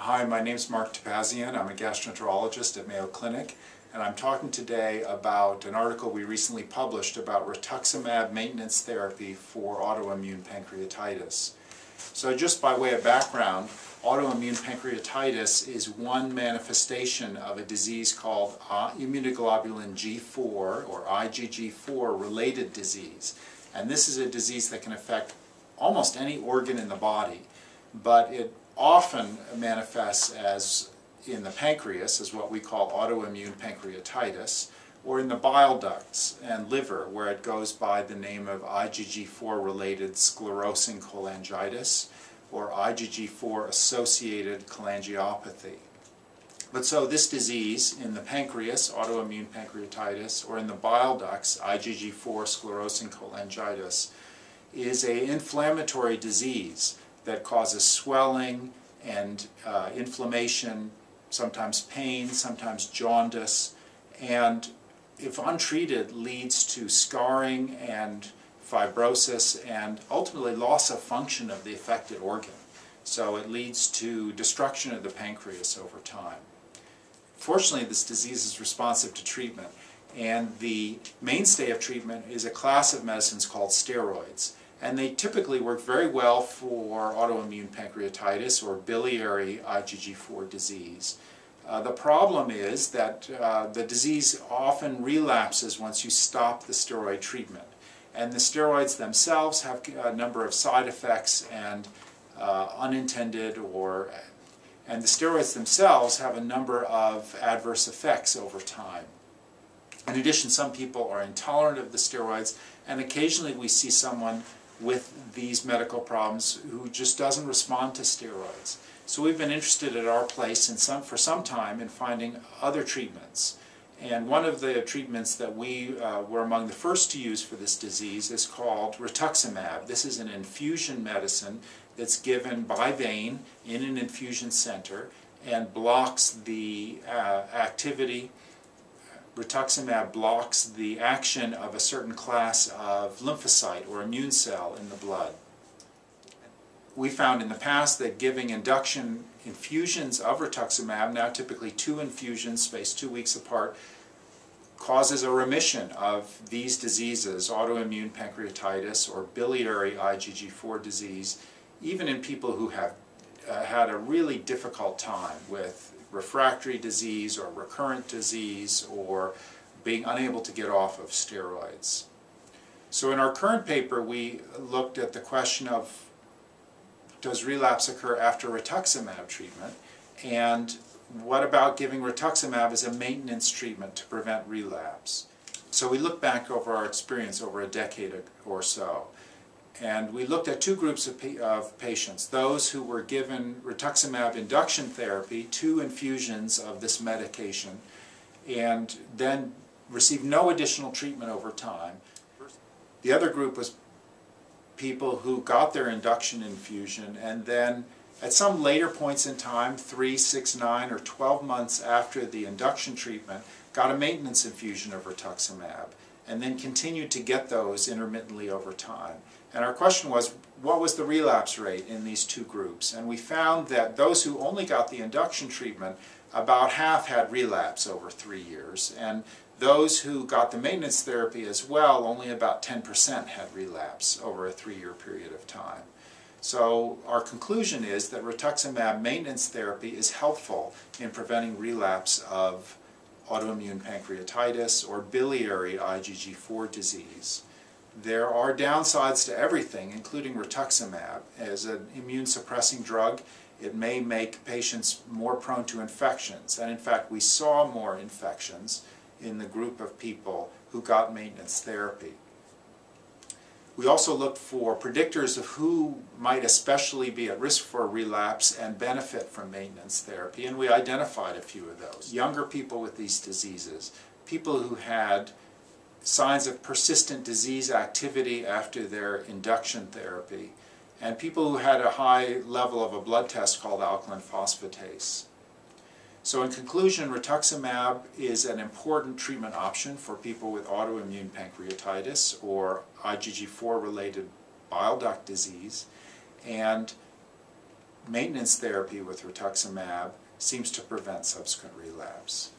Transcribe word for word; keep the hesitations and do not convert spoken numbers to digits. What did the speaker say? Hi, my name is Mark Topazian. I'm a gastroenterologist at Mayo Clinic, and I'm talking today about an article we recently published about rituximab maintenance therapy for autoimmune pancreatitis. So just by way of background, autoimmune pancreatitis is one manifestation of a disease called immunoglobulin G four or I G G four related disease. And this is a disease that can affect almost any organ in the body, but it often manifests as in the pancreas, as what we call autoimmune pancreatitis, or in the bile ducts and liver, where it goes by the name of I G G four related sclerosing cholangitis or I G G four associated cholangiopathy. But so this disease in the pancreas, autoimmune pancreatitis, or in the bile ducts, I G G four sclerosing cholangitis, is an inflammatory disease that causes swelling and uh, inflammation, sometimes pain, sometimes jaundice, and if untreated leads to scarring and fibrosis and ultimately loss of function of the affected organ. So it leads to destruction of the pancreas over time. Fortunately, this disease is responsive to treatment, and the mainstay of treatment is a class of medicines called steroids. And they typically work very well for autoimmune pancreatitis or biliary I G G four disease. Uh, the problem is that uh, the disease often relapses once you stop the steroid treatment. And the steroids themselves have a number of side effects and uh, unintended or, and the steroids themselves have a number of adverse effects over time. In addition, some people are intolerant of the steroids, and occasionally we see someone with these medical problems who just doesn't respond to steroids. So we've been interested at our place in some, for some time in finding other treatments. And one of the treatments that we uh, were among the first to use for this disease is called rituximab. This is an infusion medicine that's given by vein in an infusion center and blocks the uh, activity. Rituximab blocks the action of a certain class of lymphocyte or immune cell in the blood. We found in the past that giving induction infusions of rituximab, now typically two infusions spaced two weeks apart, causes a remission of these diseases, autoimmune pancreatitis or biliary I G G four disease, even in people who have uh, had a really difficult time with refractory disease or recurrent disease or being unable to get off of steroids. So in our current paper we looked at the question of, does relapse occur after rituximab treatment, and what about giving rituximab as a maintenance treatment to prevent relapse? So we looked back over our experience over a decade or so, and we looked at two groups of, pa of patients, those who were given rituximab induction therapy, two infusions of this medication, and then received no additional treatment over time. The other group was people who got their induction infusion and then at some later points in time, three, six, nine, or twelve months after the induction treatment, got a maintenance infusion of rituximab, and then continued to get those intermittently over time. And our question was, what was the relapse rate in these two groups? And we found that those who only got the induction treatment, about half had relapse over three years. And those who got the maintenance therapy as well, only about ten percent had relapse over a three-year period of time. So our conclusion is that rituximab maintenance therapy is helpful in preventing relapse of autoimmune pancreatitis or biliary I G G four disease. There are downsides to everything, including rituximab. As an immune-suppressing drug, it may make patients more prone to infections. And in fact, we saw more infections in the group of people who got maintenance therapy. We also looked for predictors of who might especially be at risk for relapse and benefit from maintenance therapy, and we identified a few of those. Younger people with these diseases, people who had signs of persistent disease activity after their induction therapy, and people who had a high level of a blood test called alkaline phosphatase. So in conclusion, rituximab is an important treatment option for people with autoimmune pancreatitis or I G G four related bile duct disease, and maintenance therapy with rituximab seems to prevent subsequent relapse.